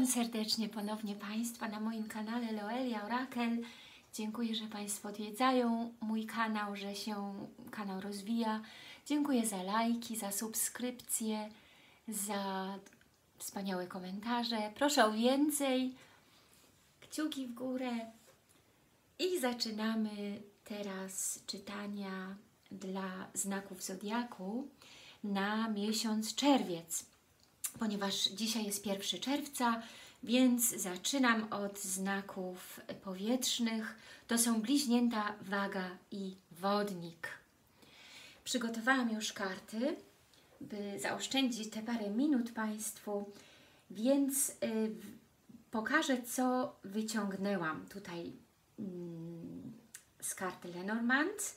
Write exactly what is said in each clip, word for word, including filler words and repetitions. Witam serdecznie ponownie Państwa na moim kanale Loelia Orakel. Dziękuję, że Państwo odwiedzają mój kanał, że się kanał rozwija. Dziękuję za lajki, za subskrypcje, za wspaniałe komentarze. Proszę o więcej, kciuki w górę. I zaczynamy teraz czytania dla znaków Zodiaku na miesiąc czerwiec. Ponieważ dzisiaj jest pierwszego czerwca, więc zaczynam od znaków powietrznych. To są bliźnięta, waga i wodnik. Przygotowałam już karty, by zaoszczędzić te parę minut Państwu, więc y, pokażę, co wyciągnęłam tutaj y, z karty Lenormand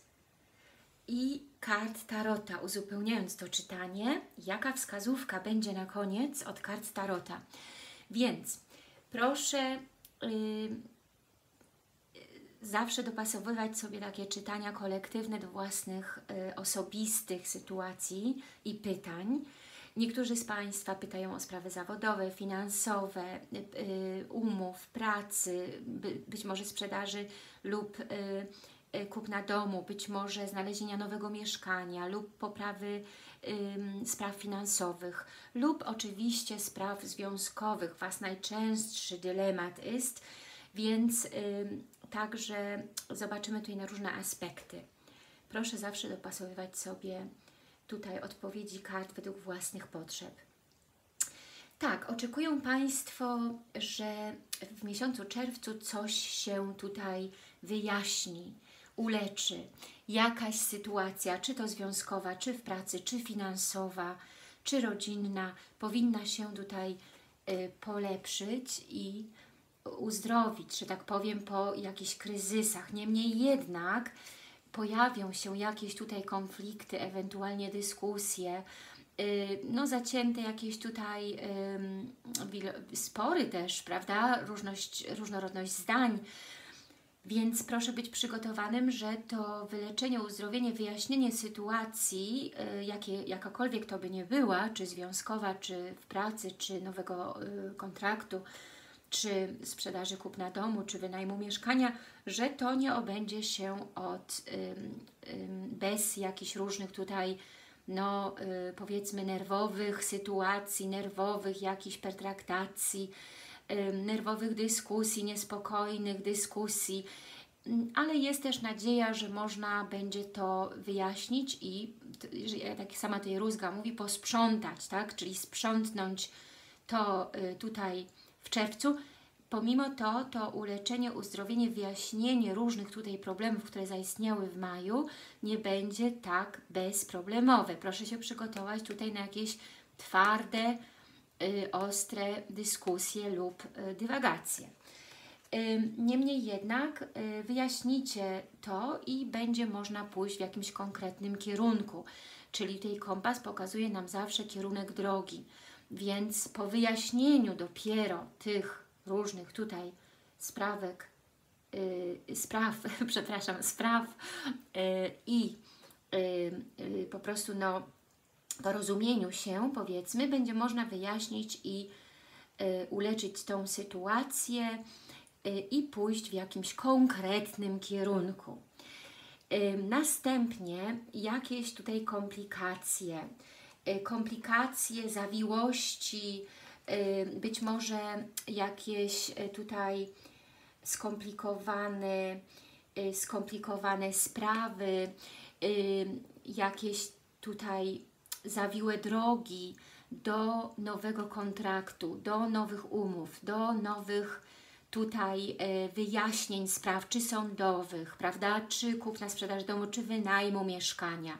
i kart Tarota, uzupełniając to czytanie, jaka wskazówka będzie na koniec od kart Tarota. Więc proszę yy, yy, zawsze dopasowywać sobie takie czytania kolektywne do własnych yy, osobistych sytuacji i pytań. Niektórzy z Państwa pytają o sprawy zawodowe, finansowe, yy, umów, pracy, by, być może sprzedaży lub yy, kupna domu, być może znalezienia nowego mieszkania lub poprawy ym, spraw finansowych lub oczywiście spraw związkowych. Was najczęstszy dylemat jest, więc ym, także zobaczymy tutaj na różne aspekty. Proszę zawsze dopasowywać sobie tutaj odpowiedzi kart według własnych potrzeb. Tak, oczekują Państwo, że w miesiącu czerwcu coś się tutaj wyjaśni, uleczy, jakaś sytuacja, czy to związkowa, czy w pracy, czy finansowa, czy rodzinna, powinna się tutaj y, polepszyć i uzdrowić, że tak powiem, po jakichś kryzysach. Niemniej jednak pojawią się jakieś tutaj konflikty, ewentualnie dyskusje, y, no zacięte jakieś tutaj y, spory też, prawda, Różność, różnorodność zdań. Więc proszę być przygotowanym, że to wyleczenie, uzdrowienie, wyjaśnienie sytuacji, jakie, jakakolwiek to by nie była, czy związkowa, czy w pracy, czy nowego kontraktu, czy sprzedaży kupna domu, czy wynajmu mieszkania, że to nie obędzie się od, bez jakichś różnych tutaj, no powiedzmy, nerwowych sytuacji, nerwowych jakichś pertraktacji, nerwowych dyskusji, niespokojnych dyskusji, ale jest też nadzieja, że można będzie to wyjaśnić i, jak sama tutaj Rózga mówi, posprzątać, tak? Czyli sprzątnąć to tutaj w czerwcu. Pomimo to, to uleczenie, uzdrowienie, wyjaśnienie różnych tutaj problemów, które zaistniały w maju, nie będzie tak bezproblemowe. Proszę się przygotować tutaj na jakieś twarde, ostre dyskusje lub dywagacje. Niemniej jednak wyjaśnijcie to i będzie można pójść w jakimś konkretnym kierunku. Czyli tutaj kompas pokazuje nam zawsze kierunek drogi. Więc po wyjaśnieniu dopiero tych różnych tutaj sprawek, spraw, przepraszam, spraw i po prostu no po rozumieniu się, powiedzmy, będzie można wyjaśnić i y, uleczyć tą sytuację y, i pójść w jakimś konkretnym kierunku. Y, następnie jakieś tutaj komplikacje, y, komplikacje, zawiłości, y, być może jakieś y, tutaj skomplikowane, y, skomplikowane sprawy, y, jakieś tutaj zawiłe drogi do nowego kontraktu, do nowych umów, do nowych tutaj wyjaśnień spraw, czy sądowych, prawda, czy kupna, sprzedaż domu, czy wynajmu mieszkania.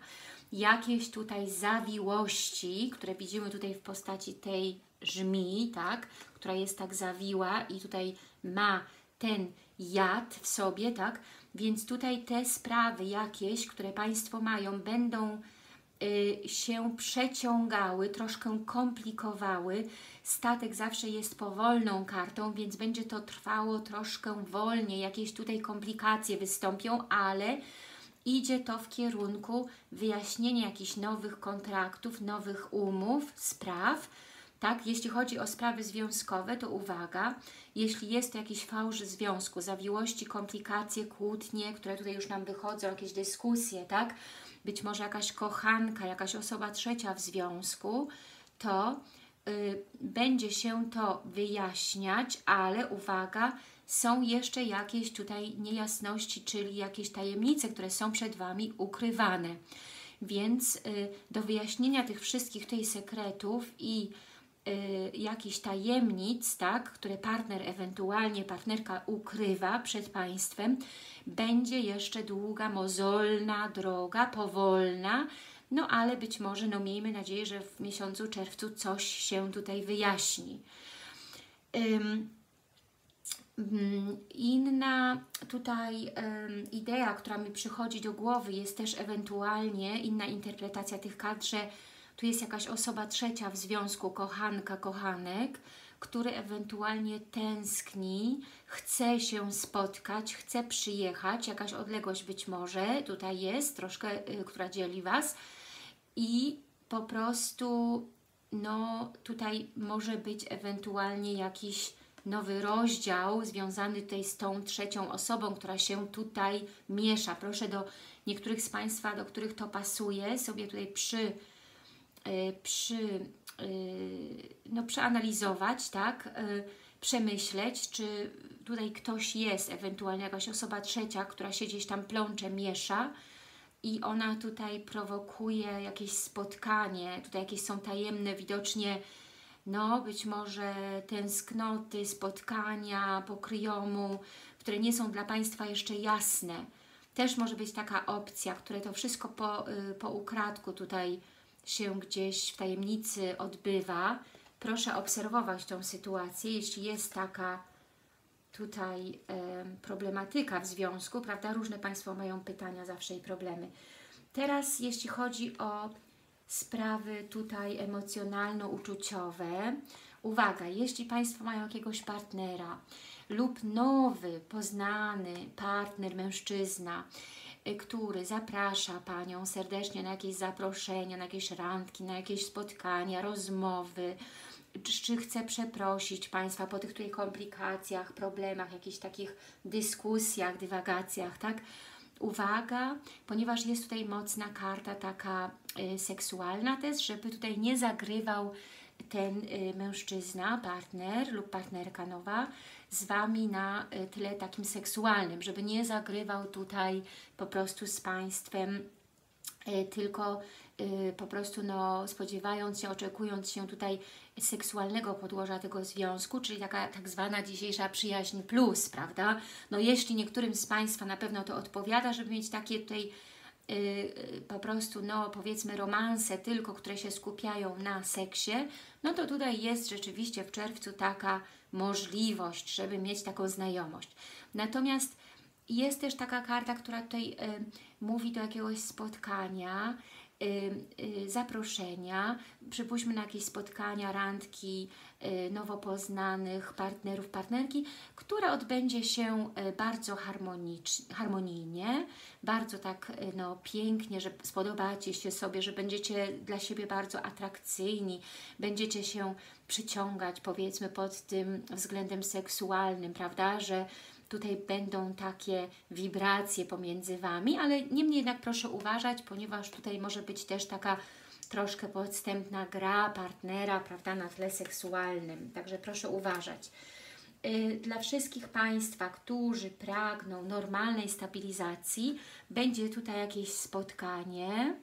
Jakieś tutaj zawiłości, które widzimy tutaj w postaci tej żmii, tak, która jest tak zawiła i tutaj ma ten jad w sobie, tak, więc tutaj te sprawy jakieś, które Państwo mają, będą się przeciągały, troszkę komplikowały. Statek zawsze jest powolną kartą, więc będzie to trwało troszkę wolniej. Jakieś tutaj komplikacje wystąpią, ale idzie to w kierunku wyjaśnienia jakichś nowych kontraktów, nowych umów, spraw Tak? Jeśli chodzi o sprawy związkowe, to uwaga, jeśli jest to jakiś fałsz związku, zawiłości, komplikacje, kłótnie, które tutaj już nam wychodzą, jakieś dyskusje, tak? Być może jakaś kochanka, jakaś osoba trzecia w związku, to y, będzie się to wyjaśniać, ale uwaga, są jeszcze jakieś tutaj niejasności, czyli jakieś tajemnice, które są przed Wami ukrywane. Więc y, do wyjaśnienia tych wszystkich tutaj sekretów i y, jakichś tajemnic, tak, które partner, ewentualnie partnerka ukrywa przed Państwem, będzie jeszcze długa, mozolna droga, powolna, no ale być może, no miejmy nadzieję, że w miesiącu czerwcu coś się tutaj wyjaśni. Ym, Inna tutaj um, idea, która mi przychodzi do głowy, jest też ewentualnie inna interpretacja tych kart, że tu jest jakaś osoba trzecia w związku, kochanka, kochanek, który ewentualnie tęskni, chce się spotkać, chce przyjechać, jakaś odległość być może tutaj jest, troszkę, y, która dzieli Was i po prostu no tutaj może być ewentualnie jakiś nowy rozdział związany tutaj z tą trzecią osobą, która się tutaj miesza. Proszę do niektórych z Państwa, do których to pasuje, sobie tutaj przy, przy, no, przeanalizować, tak? Przemyśleć, czy tutaj ktoś jest, ewentualnie jakaś osoba trzecia, która się gdzieś tam plącze, miesza i ona tutaj prowokuje jakieś spotkanie, tutaj jakieś są tajemne widocznie, no, być może tęsknoty, spotkania, pokryjomu, które nie są dla Państwa jeszcze jasne. Też może być taka opcja, które to wszystko po, po ukradku tutaj się gdzieś w tajemnicy odbywa. Proszę obserwować tą sytuację, jeśli jest taka tutaj y, problematyka w związku, prawda? Różne Państwo mają pytania zawsze i problemy. Teraz jeśli chodzi o sprawy tutaj emocjonalno-uczuciowe. Uwaga, jeśli Państwo mają jakiegoś partnera lub nowy, poznany partner, mężczyzna, który zaprasza Panią serdecznie na jakieś zaproszenia, na jakieś randki, na jakieś spotkania, rozmowy, czy chce przeprosić Państwa po tych tutaj komplikacjach, problemach, jakichś takich dyskusjach, dywagacjach, tak? Uwaga, ponieważ jest tutaj mocna karta taka y, seksualna też, żeby tutaj nie zagrywał ten y, mężczyzna, partner lub partnerka nowa z Wami na y, tyle takim seksualnym, żeby nie zagrywał tutaj po prostu z Państwem, y, tylko y, po prostu no, spodziewając się, oczekując się tutaj seksualnego podłoża tego związku, czyli taka tak zwana dzisiejsza przyjaźń plus, prawda? No jeśli niektórym z Państwa na pewno to odpowiada, żeby mieć takie tutaj yy, po prostu, no powiedzmy romanse tylko, które się skupiają na seksie, no to tutaj jest rzeczywiście w czerwcu taka możliwość, żeby mieć taką znajomość. Natomiast jest też taka karta, która tutaj yy, mówi do jakiegoś spotkania, zaproszenia, przypuśćmy na jakieś spotkania, randki nowo poznanych partnerów, partnerki, która odbędzie się bardzo harmonijnie, bardzo tak no, pięknie, że spodobacie się sobie, że będziecie dla siebie bardzo atrakcyjni, będziecie się przyciągać powiedzmy pod tym względem seksualnym, prawda, że tutaj będą takie wibracje pomiędzy Wami, ale niemniej jednak proszę uważać, ponieważ tutaj może być też taka troszkę podstępna gra partnera, prawda, na tle seksualnym. Także proszę uważać. Dla wszystkich Państwa, którzy pragną normalnej stabilizacji, będzie tutaj jakieś spotkanie,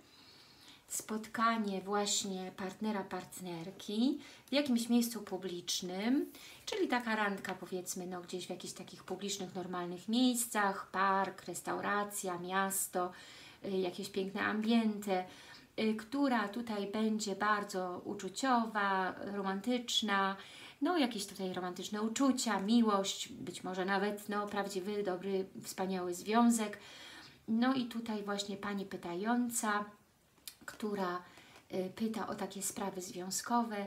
spotkanie właśnie partnera, partnerki w jakimś miejscu publicznym, czyli taka randka powiedzmy no, gdzieś w jakichś takich publicznych, normalnych miejscach, park, restauracja, miasto, y, jakieś piękne ambiente, y, która tutaj będzie bardzo uczuciowa, romantyczna, no jakieś tutaj romantyczne uczucia, miłość, być może nawet no, prawdziwy, dobry, wspaniały związek. No i tutaj właśnie Pani pytająca, która pyta o takie sprawy związkowe,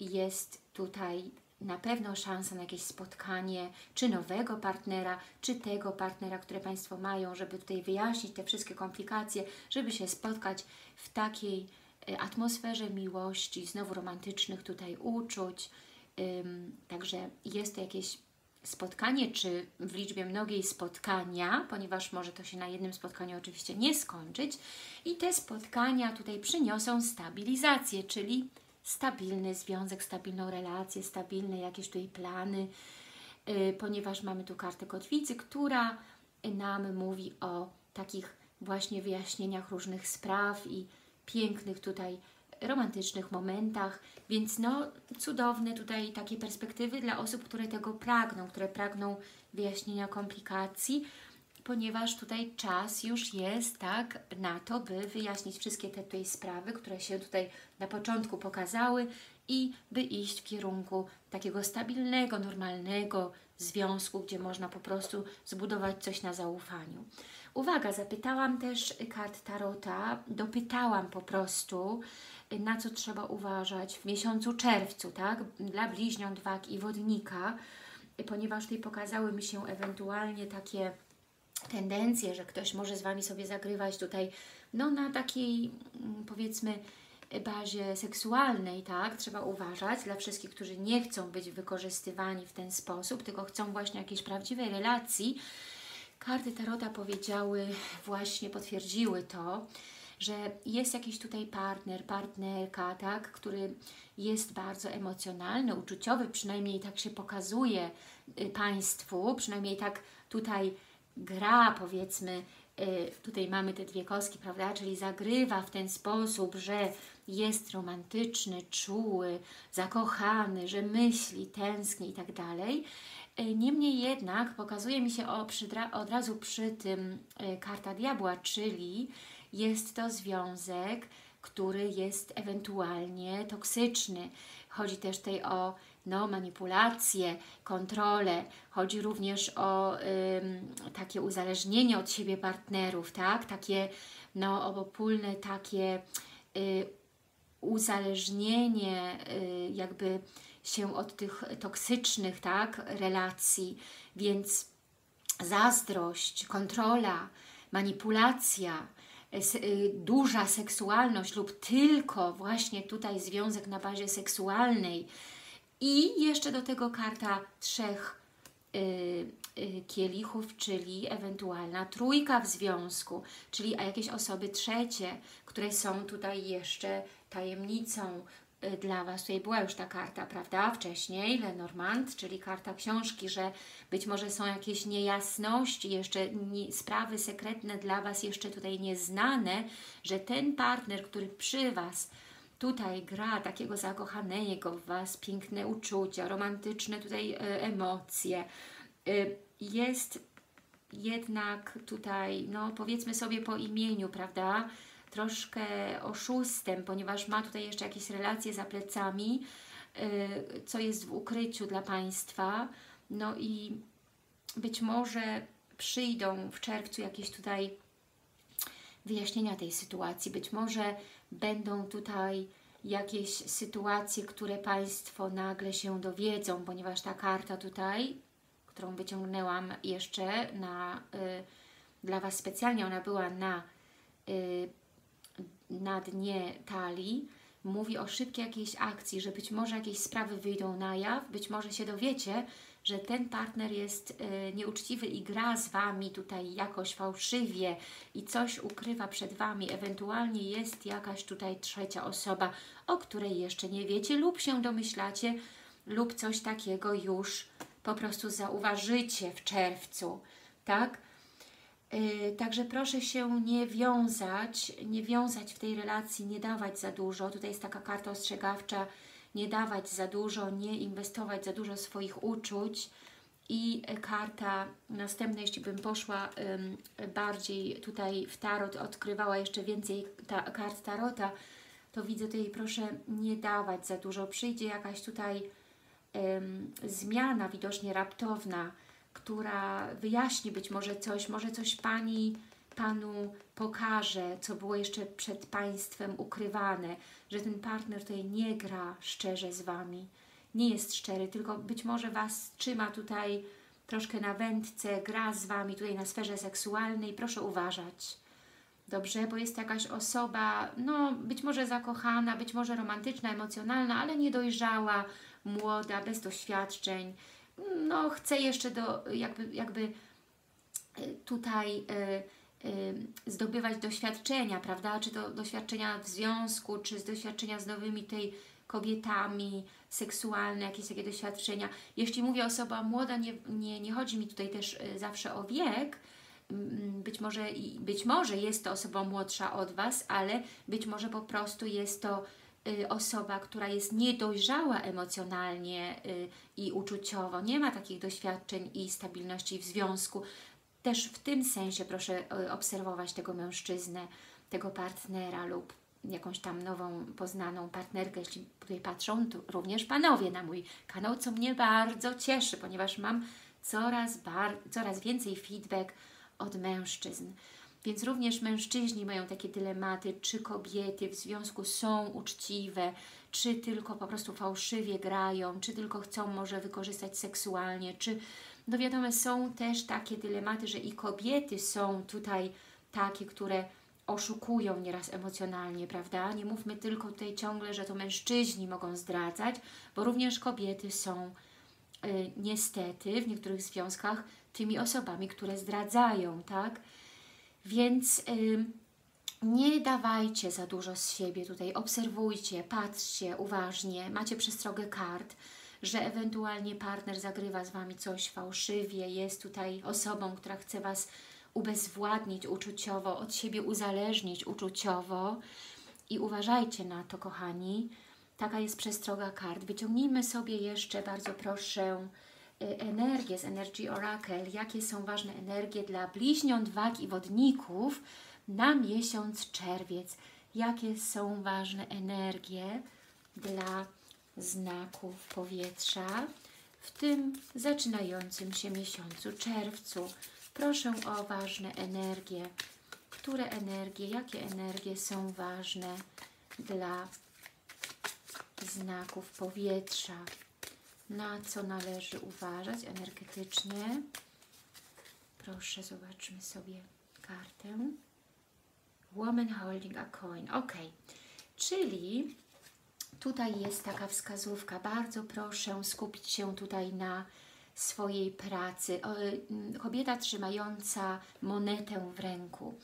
jest tutaj na pewno szansa na jakieś spotkanie, czy nowego partnera, czy tego partnera, które Państwo mają, żeby tutaj wyjaśnić te wszystkie komplikacje, żeby się spotkać w takiej atmosferze miłości, znowu romantycznych tutaj uczuć. Także jest to jakieś spotkanie, czy w liczbie mnogiej spotkania, ponieważ może to się na jednym spotkaniu oczywiście nie skończyć. I te spotkania tutaj przyniosą stabilizację, czyli stabilny związek, stabilną relację, stabilne jakieś tutaj plany, ponieważ mamy tu kartę kotwicy, która nam mówi o takich właśnie wyjaśnieniach różnych spraw i pięknych tutaj romantycznych momentach, więc no cudowne tutaj takie perspektywy dla osób, które tego pragną, które pragną wyjaśnienia komplikacji, ponieważ tutaj czas już jest tak na to, by wyjaśnić wszystkie te tutaj sprawy, które się tutaj na początku pokazały i by iść w kierunku takiego stabilnego, normalnego związku, gdzie można po prostu zbudować coś na zaufaniu. Uwaga, zapytałam też kart Tarota, dopytałam po prostu, na co trzeba uważać w miesiącu czerwcu, tak? Dla bliźniąt, wag i wodnika, ponieważ tutaj pokazały mi się ewentualnie takie tendencje, że ktoś może z Wami sobie zagrywać tutaj, no na takiej, powiedzmy, bazie seksualnej, tak? Trzeba uważać dla wszystkich, którzy nie chcą być wykorzystywani w ten sposób, tylko chcą właśnie jakiejś prawdziwej relacji. Karty Tarota powiedziały, właśnie potwierdziły to, że jest jakiś tutaj partner, partnerka, tak, który jest bardzo emocjonalny, uczuciowy, przynajmniej tak się pokazuje Państwu, przynajmniej tak tutaj gra, powiedzmy, tutaj mamy te dwie kostki, prawda, czyli zagrywa w ten sposób, że jest romantyczny, czuły, zakochany, że myśli, tęskni i tak dalej. Niemniej jednak pokazuje mi się o, przy, od razu przy tym y, karta diabła, czyli jest to związek, który jest ewentualnie toksyczny. Chodzi też tutaj o no, manipulację, kontrolę, chodzi również o y, takie uzależnienie od siebie partnerów, tak? Takie no, obopólne, takie y, uzależnienie y, jakby się od tych toksycznych, tak, relacji, więc zazdrość, kontrola, manipulacja, duża seksualność lub tylko właśnie tutaj związek na bazie seksualnej i jeszcze do tego karta trzech y, y, kielichów, czyli ewentualna trójka w związku, czyli jakieś osoby trzecie, które są tutaj jeszcze tajemnicą dla Was. Tutaj była już ta karta, prawda, wcześniej, Lenormand, czyli karta książki, że być może są jakieś niejasności, jeszcze nie, sprawy sekretne dla Was jeszcze tutaj nieznane, że ten partner, który przy Was tutaj gra, takiego zakochanego w Was, piękne uczucia, romantyczne tutaj y, emocje, y, jest jednak tutaj, no powiedzmy sobie po imieniu, prawda, troszkę oszustem, ponieważ ma tutaj jeszcze jakieś relacje za plecami, yy, co jest w ukryciu dla Państwa. No i być może przyjdą w czerwcu jakieś tutaj wyjaśnienia tej sytuacji. Być może będą tutaj jakieś sytuacje, które Państwo nagle się dowiedzą, ponieważ ta karta tutaj, którą wyciągnęłam jeszcze na, yy, dla Was specjalnie, ona była na yy, na dnie talii, mówi o szybkiej jakiejś akcji, że być może jakieś sprawy wyjdą na jaw, być może się dowiecie, że ten partner jest y, nieuczciwy i gra z Wami tutaj jakoś fałszywie i coś ukrywa przed Wami, ewentualnie jest jakaś tutaj trzecia osoba, o której jeszcze nie wiecie lub się domyślacie, lub coś takiego już po prostu zauważycie w czerwcu, tak? Także proszę się nie wiązać, nie wiązać w tej relacji, nie dawać za dużo. Tutaj jest taka karta ostrzegawcza, nie dawać za dużo, nie inwestować za dużo swoich uczuć. I karta następna, jeśli bym poszła bardziej tutaj w tarot, odkrywała jeszcze więcej ta, kart tarota, to widzę tutaj, proszę nie dawać za dużo. Przyjdzie jakaś tutaj um, zmiana, widocznie raptowna, która wyjaśni być może coś, może coś Pani, Panu pokaże, co było jeszcze przed Państwem ukrywane, że ten partner tutaj nie gra szczerze z Wami, nie jest szczery, tylko być może Was trzyma tutaj troszkę na wędce, gra z Wami tutaj na sferze seksualnej, proszę uważać. Dobrze, bo jest jakaś osoba, no być może zakochana, być może romantyczna, emocjonalna, ale niedojrzała, młoda, bez doświadczeń. No chce jeszcze do, jakby, jakby tutaj y, y, zdobywać doświadczenia, prawda? Czy to doświadczenia w związku, czy z doświadczenia z nowymi tej kobietami, seksualne, jakieś takie doświadczenia. Jeśli mówię osoba młoda, nie, nie, nie chodzi mi tutaj też zawsze o wiek. Być może, być może jest to osoba młodsza od Was, ale być może po prostu jest to osoba, która jest niedojrzała emocjonalnie i uczuciowo, nie ma takich doświadczeń i stabilności w związku. Też w tym sensie proszę obserwować tego mężczyznę, tego partnera lub jakąś tam nową, poznaną partnerkę. Jeśli tutaj patrzą to również Panowie na mój kanał, co mnie bardzo cieszy, ponieważ mam coraz, bar coraz więcej feedback od mężczyzn. Więc również mężczyźni mają takie dylematy, czy kobiety w związku są uczciwe, czy tylko po prostu fałszywie grają, czy tylko chcą może wykorzystać seksualnie, czy no wiadomo, są też takie dylematy, że i kobiety są tutaj takie, które oszukują nieraz emocjonalnie, prawda? Nie mówmy tylko tutaj ciągle, że to mężczyźni mogą zdradzać, bo również kobiety są y, niestety w niektórych związkach tymi osobami, które zdradzają, tak? Więc y, nie dawajcie za dużo z siebie tutaj, obserwujcie, patrzcie uważnie, macie przestrogę kart, że ewentualnie partner zagrywa z Wami coś fałszywie, jest tutaj osobą, która chce Was ubezwładnić uczuciowo, od siebie uzależnić uczuciowo i uważajcie na to, kochani. Taka jest przestroga kart. Wyciągnijmy sobie jeszcze, bardzo proszę, energię z Energy Oracle. Jakie są ważne energie dla bliźniąt, wag i wodników na miesiąc czerwiec? Jakie są ważne energie dla znaków powietrza w tym zaczynającym się miesiącu czerwcu? Proszę o ważne energie. Które energie, jakie energie są ważne dla znaków powietrza? Na co należy uważać energetycznie? Proszę, zobaczmy sobie kartę. Woman holding a coin. Ok, czyli tutaj jest taka wskazówka. Bardzo proszę skupić się tutaj na swojej pracy. Kobieta trzymająca monetę w ręku.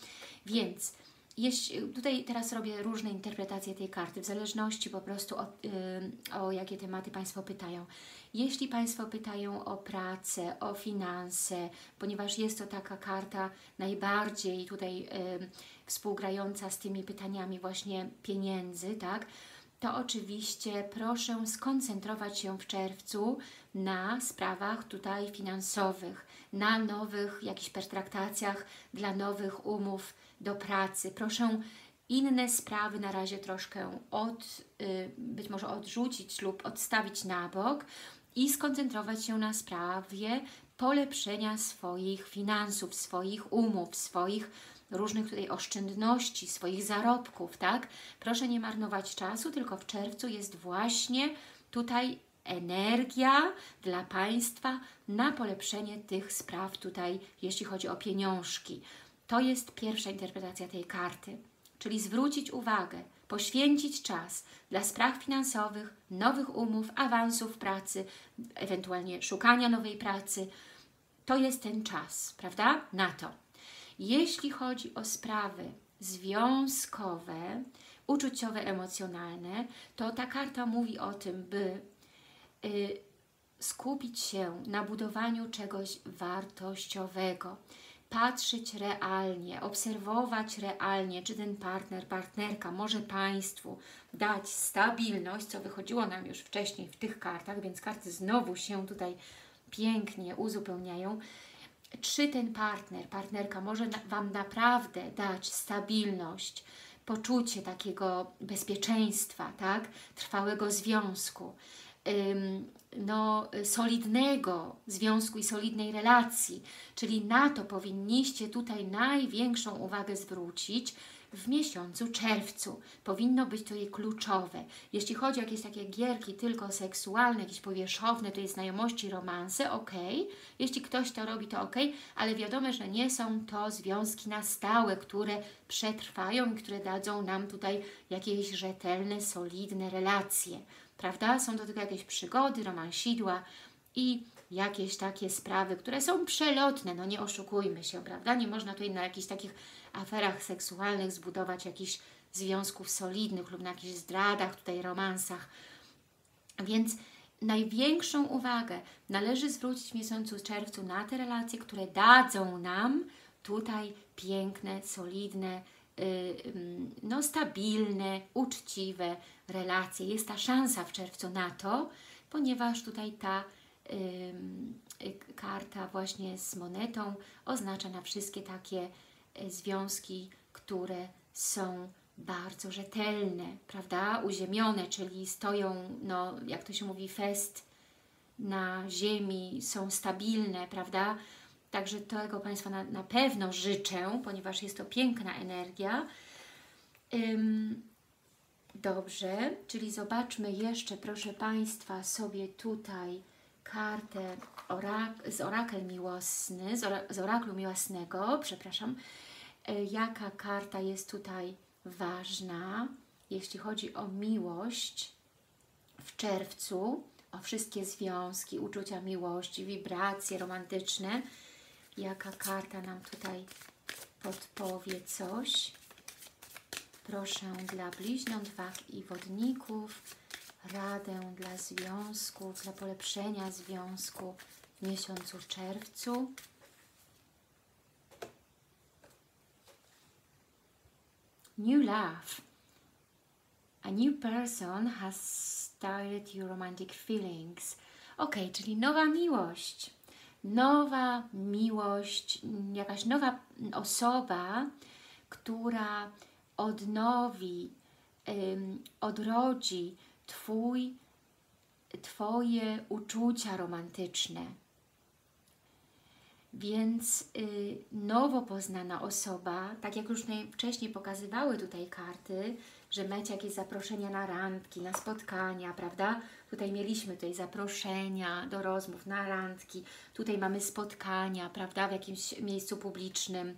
Więc jeśli, tutaj teraz robię różne interpretacje tej karty, w zależności po prostu od, o jakie tematy Państwo pytają. Jeśli Państwo pytają o pracę, o finanse, ponieważ jest to taka karta najbardziej tutaj współgrająca z tymi pytaniami właśnie pieniędzy, tak? To oczywiście proszę skoncentrować się w czerwcu na sprawach tutaj finansowych, na nowych jakichś pertraktacjach, dla nowych umów do pracy. Proszę inne sprawy na razie troszkę od, być może odrzucić lub odstawić na bok i skoncentrować się na sprawie polepszenia swoich finansów, swoich umów, swoich różnych tutaj oszczędności, swoich zarobków, tak? Proszę nie marnować czasu, tylko w czerwcu jest właśnie tutaj energia dla Państwa na polepszenie tych spraw tutaj, jeśli chodzi o pieniążki. To jest pierwsza interpretacja tej karty, czyli zwrócić uwagę, poświęcić czas dla spraw finansowych, nowych umów, awansów pracy, ewentualnie szukania nowej pracy. To jest ten czas, prawda? Na to. Jeśli chodzi o sprawy związkowe, uczuciowe, emocjonalne, to ta karta mówi o tym, by y, skupić się na budowaniu czegoś wartościowego, patrzeć realnie, obserwować realnie, czy ten partner, partnerka może Państwu dać stabilność, co wychodziło nam już wcześniej w tych kartach, więc karty znowu się tutaj pięknie uzupełniają. Czy ten partner, partnerka może Wam naprawdę dać stabilność, poczucie takiego bezpieczeństwa, tak? Trwałego związku, ym, no, solidnego związku i solidnej relacji. Czyli na to powinniście tutaj największą uwagę zwrócić, w miesiącu czerwcu. Powinno być to jej kluczowe. Jeśli chodzi o jakieś takie gierki tylko seksualne, jakieś powierzchowne, to jest znajomości, romanse, ok. Jeśli ktoś to robi, to ok, ale wiadomo, że nie są to związki na stałe, które przetrwają i które dadzą nam tutaj jakieś rzetelne, solidne relacje. Prawda? Są to tylko jakieś przygody, romansidła i jakieś takie sprawy, które są przelotne, no nie oszukujmy się, prawda? Nie można tutaj na jakichś takich aferach seksualnych zbudować jakichś związków solidnych lub na jakichś zdradach, tutaj romansach. Więc największą uwagę należy zwrócić w miesiącu czerwcu na te relacje, które dadzą nam tutaj piękne, solidne, no stabilne, uczciwe relacje. Jest ta szansa w czerwcu na to, ponieważ tutaj ta karta właśnie z monetą oznacza na wszystkie takie związki, które są bardzo rzetelne, prawda, uziemione, czyli stoją, no jak to się mówi, fest na ziemi, są stabilne, prawda. Także tego Państwa na, na pewno życzę, ponieważ jest to piękna energia. Ym, dobrze, czyli zobaczmy jeszcze, proszę Państwa, sobie tutaj kartę orak z orakel miłosny, z, or z oraklu miłosnego, przepraszam, y, jaka karta jest tutaj ważna, jeśli chodzi o miłość w czerwcu, o wszystkie związki, uczucia miłości, wibracje romantyczne. Jaka karta nam tutaj podpowie coś? Proszę dla bliźniąt, wag i wodników, radę dla związków, dla polepszenia związku w miesiącu czerwcu. New love. A new person has started your romantic feelings. Ok, czyli nowa miłość. Nowa miłość, jakaś nowa osoba, która odnowi, ym, odrodzi twój, Twoje uczucia romantyczne. Więc y, nowo poznana osoba, tak jak już wcześniej pokazywały tutaj karty, że macie jakieś zaproszenia na randki, na spotkania, prawda? Tutaj mieliśmy tutaj zaproszenia do rozmów, na randki, tutaj mamy spotkania, prawda, w jakimś miejscu publicznym,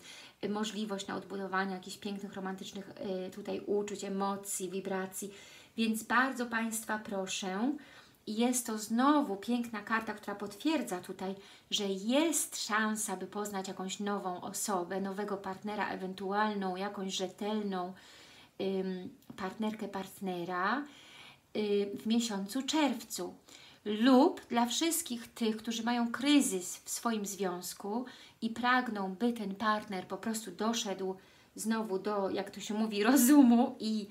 możliwość na odbudowanie jakichś pięknych, romantycznych y, tutaj uczuć, emocji, wibracji. Więc bardzo Państwa proszę, jest to znowu piękna karta, która potwierdza tutaj, że jest szansa, by poznać jakąś nową osobę, nowego partnera, ewentualną jakąś rzetelną ym, partnerkę, partnera yy, w miesiącu czerwcu. Lub dla wszystkich tych, którzy mają kryzys w swoim związku i pragną, by ten partner po prostu doszedł znowu do, jak to się mówi, rozumu i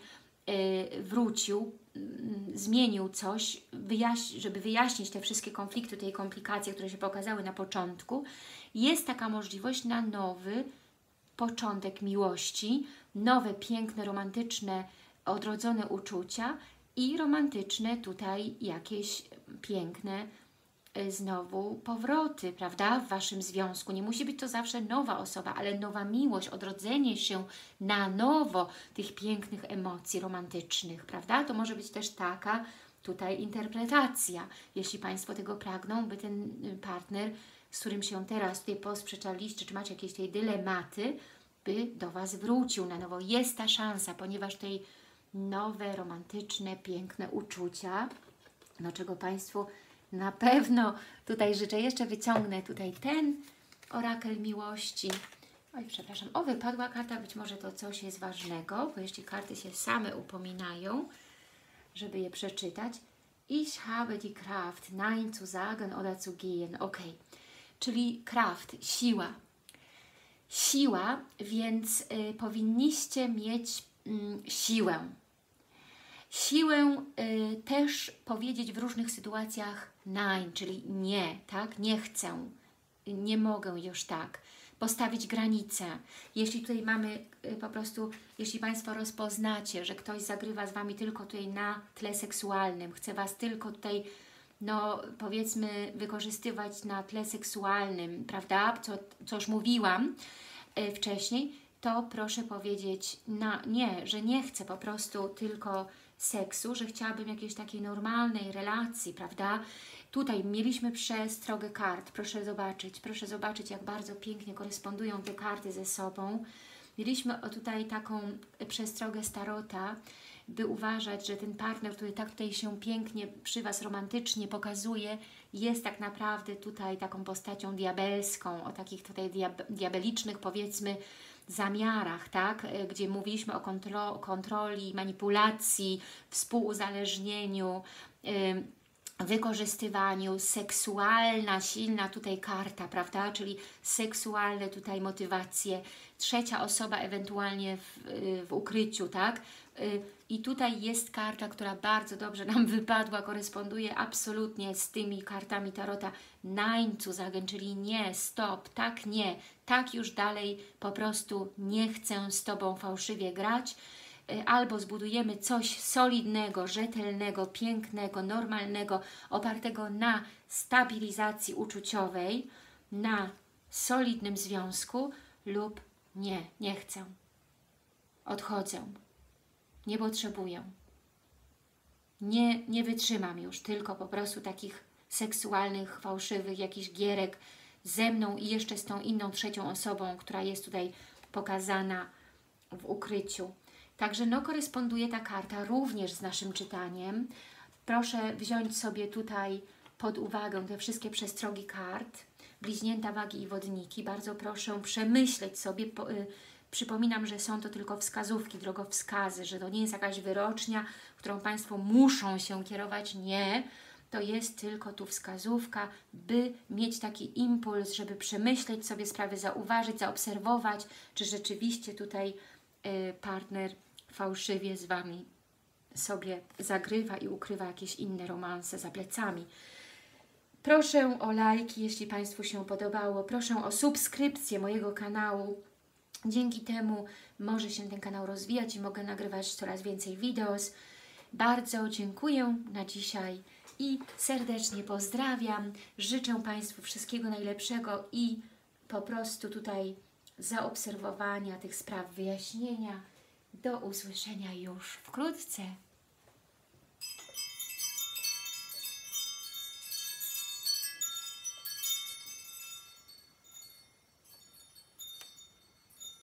yy, wrócił, zmienił coś, żeby wyjaśnić te wszystkie konflikty, te komplikacje, które się pokazały na początku, jest taka możliwość na nowy początek miłości, nowe, piękne, romantyczne, odrodzone uczucia i romantyczne tutaj jakieś piękne znowu powroty, prawda, w Waszym związku. Nie musi być to zawsze nowa osoba, ale nowa miłość, odrodzenie się na nowo tych pięknych emocji romantycznych, prawda? To może być też taka tutaj interpretacja, jeśli Państwo tego pragną, by ten partner, z którym się teraz tutaj posprzeczaliście, czy macie jakieś tej dylematy, by do Was wrócił na nowo. Jest ta szansa, ponieważ tej nowe, romantyczne, piękne uczucia, no czego Państwu na pewno tutaj życzę. Jeszcze wyciągnę tutaj ten orakel miłości. Oj, przepraszam. O, wypadła karta. Być może to coś jest ważnego, bo jeśli karty się same upominają, żeby je przeczytać. Ich habe die Kraft, nein zu sagen oder zu gehen. Ok. Czyli Kraft, siła. Siła, więc y, powinniście mieć y, siłę. Siłę y, też powiedzieć w różnych sytuacjach nein, czyli nie, tak? Nie chcę, nie mogę już tak. Postawić granicę. Jeśli tutaj mamy y, po prostu, jeśli Państwo rozpoznacie, że ktoś zagrywa z Wami tylko tutaj na tle seksualnym, chce Was tylko tutaj, no powiedzmy, wykorzystywać na tle seksualnym, prawda? Co, co już mówiłam y, wcześniej, to proszę powiedzieć na nie, że nie chcę po prostu tylko seksu, że chciałabym jakiejś takiej normalnej relacji, prawda? Tutaj mieliśmy przestrogę kart, proszę zobaczyć, proszę zobaczyć, jak bardzo pięknie korespondują te karty ze sobą. Mieliśmy tutaj taką przestrogę starota, by uważać, że ten partner, który tak tutaj się pięknie przy Was romantycznie pokazuje, jest tak naprawdę tutaj taką postacią diabelską, o takich tutaj diab diabelicznych, powiedzmy, zamiarach, tak? Gdzie mówiliśmy o kontro kontroli, manipulacji, współuzależnieniu, yy, wykorzystywaniu, seksualna, silna tutaj karta, prawda? Czyli seksualne tutaj motywacje, trzecia osoba ewentualnie w, w ukryciu, tak? I tutaj jest karta, która bardzo dobrze nam wypadła, koresponduje absolutnie z tymi kartami Tarota Nańcu zagę, czyli nie, stop, tak nie, tak już dalej po prostu nie chcę z Tobą fałszywie grać. Albo zbudujemy coś solidnego, rzetelnego, pięknego, normalnego, opartego na stabilizacji uczuciowej, na solidnym związku, lub nie, nie chcę, odchodzę, nie potrzebuję, nie, nie wytrzymam już tylko po prostu takich seksualnych, fałszywych jakichś gierek ze mną i jeszcze z tą inną trzecią osobą, która jest tutaj pokazana w ukryciu. Także no, koresponduje ta karta również z naszym czytaniem. Proszę wziąć sobie tutaj pod uwagę te wszystkie przestrogi kart, bliźnięta, wagi i wodniki. Bardzo proszę przemyśleć sobie. Po, y, przypominam, że są to tylko wskazówki, drogowskazy, że to nie jest jakaś wyrocznia, którą Państwo muszą się kierować. Nie, to jest tylko tu wskazówka, by mieć taki impuls, żeby przemyśleć sobie sprawy, zauważyć, zaobserwować, czy rzeczywiście tutaj y, partner fałszywie z Wami sobie zagrywa i ukrywa jakieś inne romanse za plecami. Proszę o lajki, jeśli Państwu się podobało. Proszę o subskrypcję mojego kanału. Dzięki temu może się ten kanał rozwijać i mogę nagrywać coraz więcej wideos. Bardzo dziękuję na dzisiaj i serdecznie pozdrawiam. Życzę Państwu wszystkiego najlepszego i po prostu tutaj zaobserwowania tych spraw, wyjaśnienia. Do usłyszenia już wkrótce.